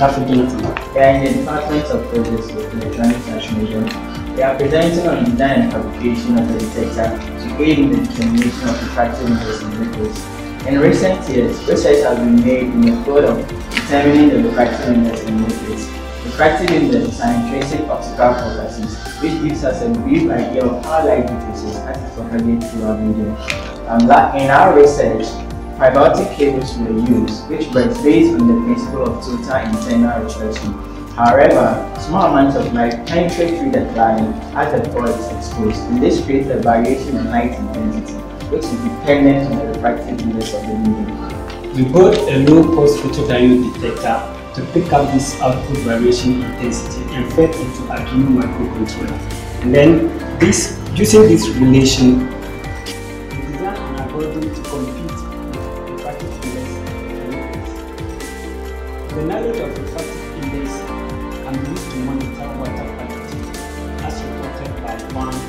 Capability. They are in the Department of Projects of Electronic Transformation. They are presenting on the design and fabrication of the detector to aid in the determination of effective investment methods. In recent years, research has been made in the field of determining the refractive index in methods. Refractive index is an intrinsic optical properties which gives us a brief idea of how light diffuses as it propagates through our medium. In our research, pybiotic cables were used, which were based on the principle of total internal reflection. However, small amounts of light penetrate through the cladding as the pore is exposed, and this creates a variation in light intensity, which is dependent on the refractive index of the medium. We built a low-post photodiode detector to pick up this output variation intensity and fed into Arduino microcontroller. And then, using this relation, we design an algorithm to compete with refractive index. The knowledge of refractive index can be used to monitor water quality, as reported by one